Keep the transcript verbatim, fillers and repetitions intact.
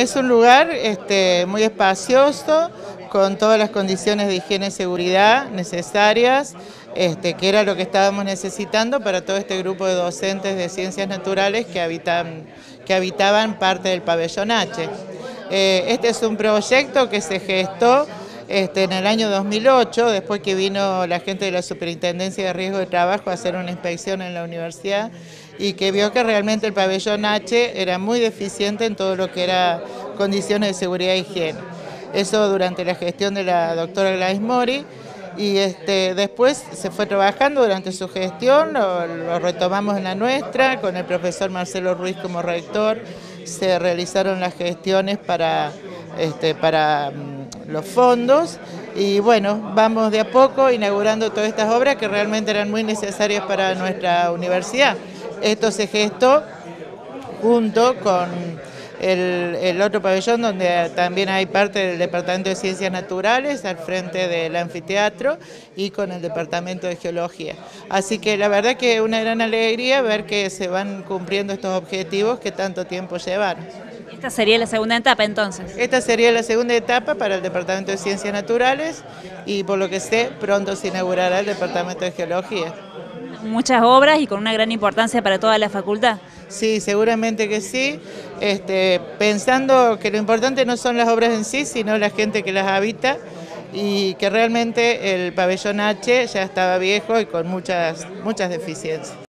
es un lugar este, muy espacioso, con todas las condiciones de higiene y seguridad necesarias, este, que era lo que estábamos necesitando para todo este grupo de docentes de Ciencias Naturales que, habitan, que habitaban parte del pabellón H. Eh, este es un proyecto que se gestó Este, en el año dos mil ocho, después que vino la gente de la Superintendencia de Riesgo de Trabajo a hacer una inspección en la universidad y que vio que realmente el pabellón H era muy deficiente en todo lo que era condiciones de seguridad e higiene. Eso durante la gestión de la doctora Gladys Mori, y este, después se fue trabajando durante su gestión, lo, lo retomamos en la nuestra, con el profesor Marcelo Ruiz como rector. Se realizaron las gestiones para, este, para los fondos y bueno, vamos de a poco inaugurando todas estas obras que realmente eran muy necesarias para nuestra universidad. Esto se gestó junto con el, el otro pabellón donde también hay parte del Departamento de Ciencias Naturales al frente del anfiteatro y con el Departamento de Geología. Así que la verdad que una gran alegría ver que se van cumpliendo estos objetivos que tanto tiempo llevaron. ¿Esta sería la segunda etapa entonces? Esta sería la segunda etapa para el Departamento de Ciencias Naturales y por lo que sé pronto se inaugurará el Departamento de Geología. Muchas obras y con una gran importancia para toda la facultad. Sí, seguramente que sí, este, pensando que lo importante no son las obras en sí, sino la gente que las habita, y que realmente el pabellón H ya estaba viejo y con muchas, muchas deficiencias.